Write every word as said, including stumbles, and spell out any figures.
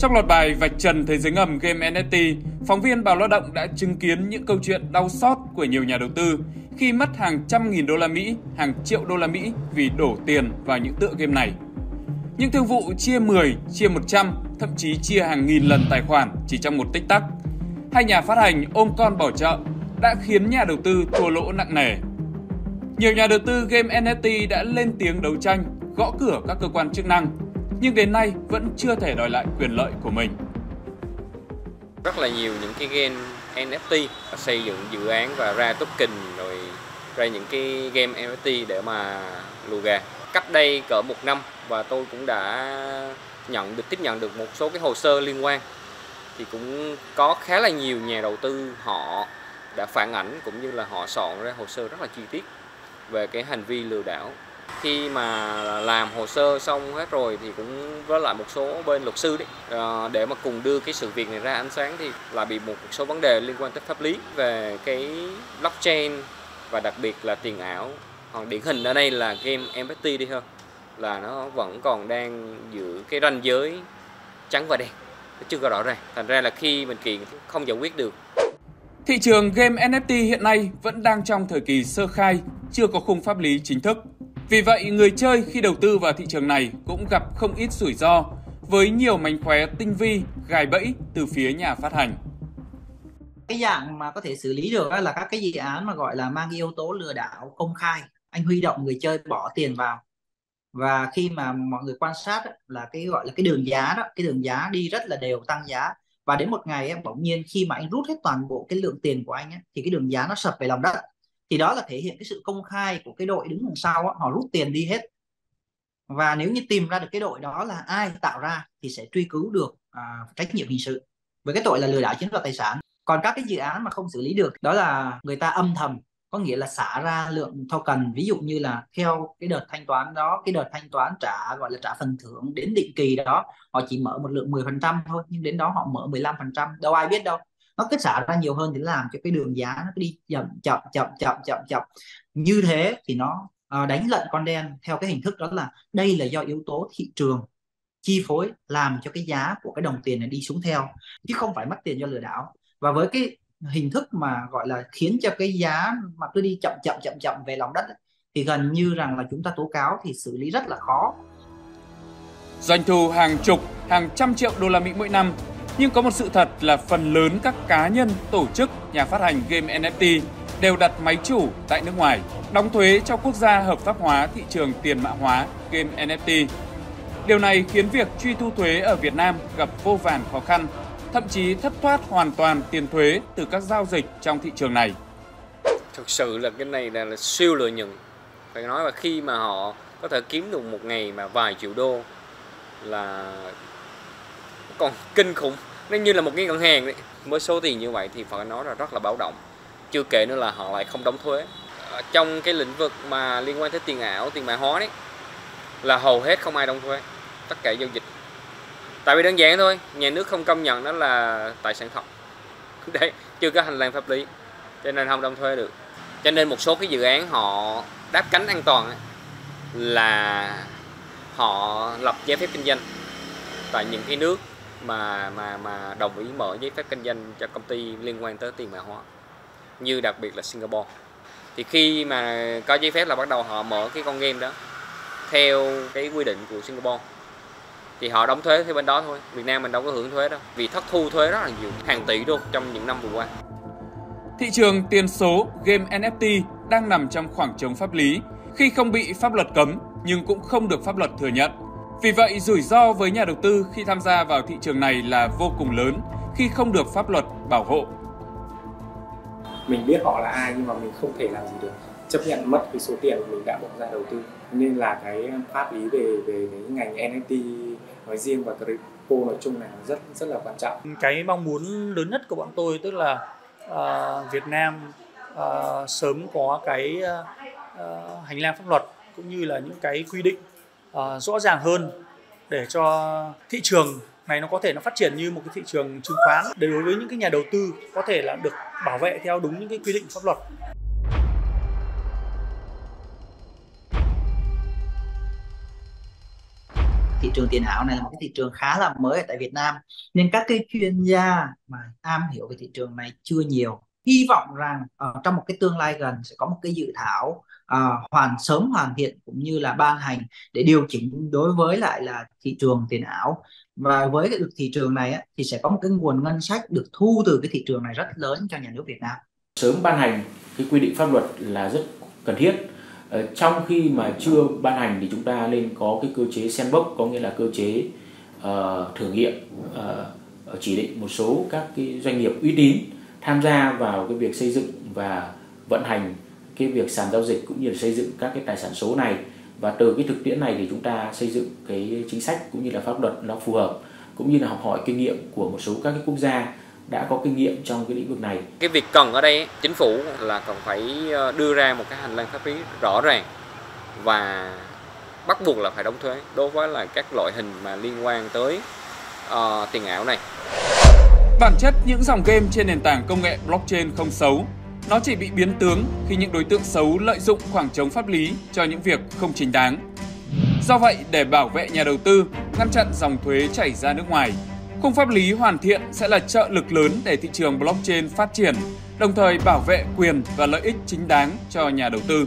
Trong loạt bài vạch trần thế giới ngầm game en ép tê, phóng viên Báo Lao Động đã chứng kiến những câu chuyện đau xót của nhiều nhà đầu tư khi mất hàng trăm nghìn đô la Mỹ, hàng triệu đô la Mỹ vì đổ tiền vào những tựa game này. Những thương vụ chia mười, chia một trăm, thậm chí chia hàng nghìn lần tài khoản chỉ trong một tích tắc. Hai nhà phát hành ôm con bỏ chợ đã khiến nhà đầu tư thua lỗ nặng nề. Nhiều nhà đầu tư game en ép tê đã lên tiếng đấu tranh, gõ cửa các cơ quan chức năng, nhưng đến nay vẫn chưa thể đòi lại quyền lợi của mình. Rất là nhiều những cái game en ép tê xây dựng dự án và ra token rồi ra những cái game en ép tê để mà lùa gà. Cách đây cỡ một năm và tôi cũng đã nhận được tiếp nhận được một số cái hồ sơ liên quan, thì cũng có khá là nhiều nhà đầu tư họ đã phản ảnh cũng như là họ soạn ra hồ sơ rất là chi tiết về cái hành vi lừa đảo. Khi mà làm hồ sơ xong hết rồi thì cũng với lại một số bên luật sư đấy, để mà cùng đưa cái sự việc này ra ánh sáng, thì là bị một số vấn đề liên quan tới pháp lý về cái blockchain và đặc biệt là tiền ảo. Còn điển hình ở đây là game en ép tê đi hơn, là nó vẫn còn đang giữ cái ranh giới trắng và đen, nó chưa có rõ ràng. Thành ra là khi mình kiện không giải quyết được. Thị trường game en ép tê hiện nay vẫn đang trong thời kỳ sơ khai, chưa có khung pháp lý chính thức. Vì vậy, người chơi khi đầu tư vào thị trường này cũng gặp không ít rủi ro với nhiều mánh khóe tinh vi, gài bẫy từ phía nhà phát hành. Cái dạng mà có thể xử lý được là các cái dự án mà gọi là mang yếu tố lừa đảo công khai. Anh huy động người chơi bỏ tiền vào. Và khi mà mọi người quan sát là cái gọi là cái đường giá đó, cái đường giá đi rất là đều tăng giá. Và đến một ngày bỗng nhiên khi mà anh rút hết toàn bộ cái lượng tiền của anh ấy, thì cái đường giá nó sập về lòng đất. Thì đó là thể hiện cái sự công khai của cái đội đứng đằng sau đó, họ rút tiền đi hết. Và nếu như tìm ra được cái đội đó là ai tạo ra thì sẽ truy cứu được à, trách nhiệm hình sự với cái tội là lừa đảo chiếm đoạt tài sản. Còn các cái dự án mà không xử lý được đó là người ta âm thầm, có nghĩa là xả ra lượng token, ví dụ như là theo cái đợt thanh toán đó, cái đợt thanh toán trả gọi là trả phần thưởng đến định kỳ đó, họ chỉ mở một lượng mười phần trăm thôi, nhưng đến đó họ mở mười lăm phần trăm, đâu ai biết đâu. Nó cứ xả ra nhiều hơn thì làm cho cái đường giá nó đi chậm chậm chậm chậm chậm chậm. Như thế thì nó đánh lận con đen theo cái hình thức đó là đây là do yếu tố thị trường chi phối làm cho cái giá của cái đồng tiền này đi xuống theo, chứ không phải mất tiền do lừa đảo. Và với cái hình thức mà gọi là khiến cho cái giá mà cứ đi chậm chậm chậm chậm về lòng đất ấy, thì gần như rằng là chúng ta tố cáo thì xử lý rất là khó. Doanh thu hàng chục, hàng trăm triệu đô la Mỹ mỗi năm, nhưng có một sự thật là phần lớn các cá nhân, tổ chức, nhà phát hành game en ép tê đều đặt máy chủ tại nước ngoài, đóng thuế cho quốc gia hợp pháp hóa thị trường tiền mã hóa game en ép tê. Điều này khiến việc truy thu thuế ở Việt Nam gặp vô vàn khó khăn, thậm chí thất thoát hoàn toàn tiền thuế từ các giao dịch trong thị trường này. Thực sự là cái này là, là siêu lợi nhuận. Phải nói là khi mà họ có thể kiếm được một ngày mà vài triệu đô là còn kinh khủng. Nó như là một cái ngân hàng đấy. Với số tiền như vậy thì phải nói là rất là báo động. Chưa kể nữa là họ lại không đóng thuế. Trong cái lĩnh vực mà liên quan tới tiền ảo, tiền mã hóa đấy, là hầu hết không ai đóng thuế. Tất cả giao dịch. Tại vì đơn giản thôi, nhà nước không công nhận nó là tài sản thật. Đấy, chưa có hành lang pháp lý, cho nên không đóng thuế được. Cho nên một số cái dự án họ đáp cánh an toàn ấy, là họ lập giấy phép kinh doanh tại những cái nước mà mà mà đồng ý mở giấy phép kinh doanh cho công ty liên quan tới tiền mã hóa, như đặc biệt là Singapore. Thì khi mà có giấy phép là bắt đầu họ mở cái con game đó theo cái quy định của Singapore. Thì họ đóng thuế theo bên đó thôi, Việt Nam mình đâu có hưởng thuế đâu, vì thất thu thuế rất là nhiều, hàng tỷ đô trong những năm vừa qua. Thị trường tiền số game en ép tê đang nằm trong khoảng trống pháp lý, khi không bị pháp luật cấm nhưng cũng không được pháp luật thừa nhận. Vì vậy, rủi ro với nhà đầu tư khi tham gia vào thị trường này là vô cùng lớn khi không được pháp luật bảo hộ. Mình biết họ là ai nhưng mà mình không thể làm gì được, chấp nhận mất cái số tiền mà mình đã bỏ ra đầu tư. Nên là cái pháp lý về về cái ngành en ép tê nói riêng và crypto nói chung là rất rất là quan trọng. Cái mong muốn lớn nhất của bọn tôi tức là uh, Việt Nam uh, sớm có cái uh, hành lang pháp luật cũng như là những cái quy định uh, rõ ràng hơn để cho thị trường này nó có thể nó phát triển như một cái thị trường chứng khoán, để đối với những cái nhà đầu tư có thể là được bảo vệ theo đúng những cái quy định pháp luật. thị trường tiền ảo này là một cái thị trường khá là mới ở tại Việt Nam, nên các cái chuyên gia mà am hiểu về thị trường này chưa nhiều. Hy vọng rằng ở uh, trong một cái tương lai gần sẽ có một cái dự thảo uh, hoàn sớm hoàn thiện cũng như là ban hành để điều chỉnh đối với lại là thị trường tiền ảo. Và với cái thị trường này á, thì sẽ có một cái nguồn ngân sách được thu từ cái thị trường này rất lớn cho nhà nước Việt Nam. Sớm ban hành cái quy định pháp luật là rất cần thiết. Trong khi mà chưa ban hành thì chúng ta nên có cái cơ chế sandbox, có nghĩa là cơ chế uh, thử nghiệm, uh, chỉ định một số các cái doanh nghiệp uy tín tham gia vào cái việc xây dựng và vận hành cái việc sàn giao dịch cũng như là xây dựng các cái tài sản số này, và từ cái thực tiễn này thì chúng ta xây dựng cái chính sách cũng như là pháp luật nó phù hợp, cũng như là học hỏi kinh nghiệm của một số các cái quốc gia đã có kinh nghiệm trong cái lĩnh vực này. Cái việc cần ở đây chính phủ là cần phải đưa ra một cái hành lang pháp lý rõ ràng và bắt buộc là phải đóng thuế đối với là các loại hình mà liên quan tới uh, tiền ảo này. Bản chất những dòng game trên nền tảng công nghệ blockchain không xấu, nó chỉ bị biến tướng khi những đối tượng xấu lợi dụng khoảng trống pháp lý cho những việc không chính đáng. Do vậy, để bảo vệ nhà đầu tư, ngăn chặn dòng thuế chảy ra nước ngoài, khung pháp lý hoàn thiện sẽ là trợ lực lớn để thị trường blockchain phát triển, đồng thời bảo vệ quyền và lợi ích chính đáng cho nhà đầu tư.